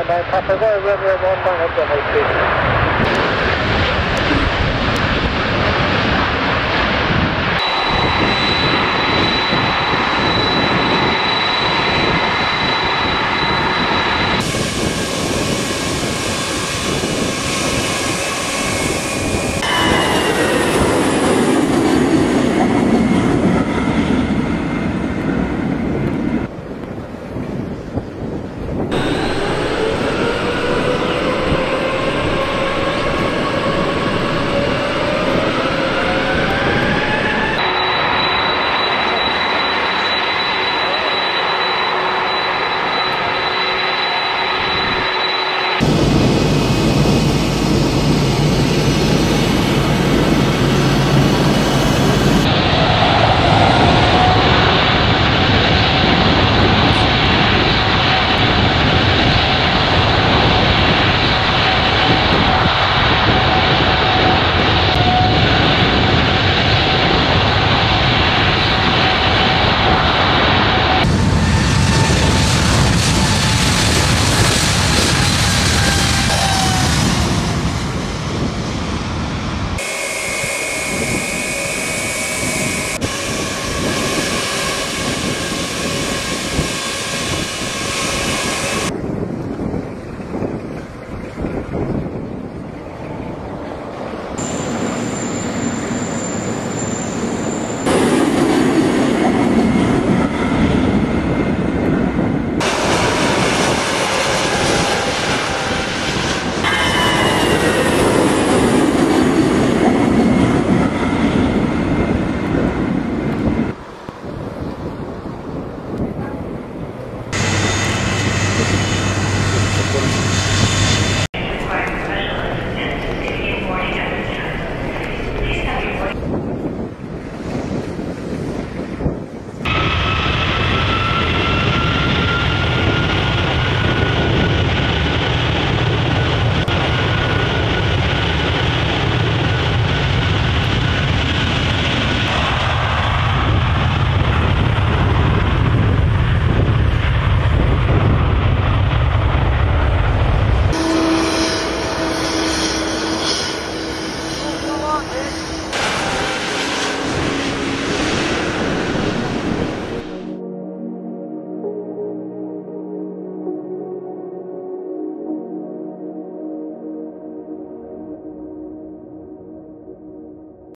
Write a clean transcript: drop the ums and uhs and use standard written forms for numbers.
Papa, River, 1.8,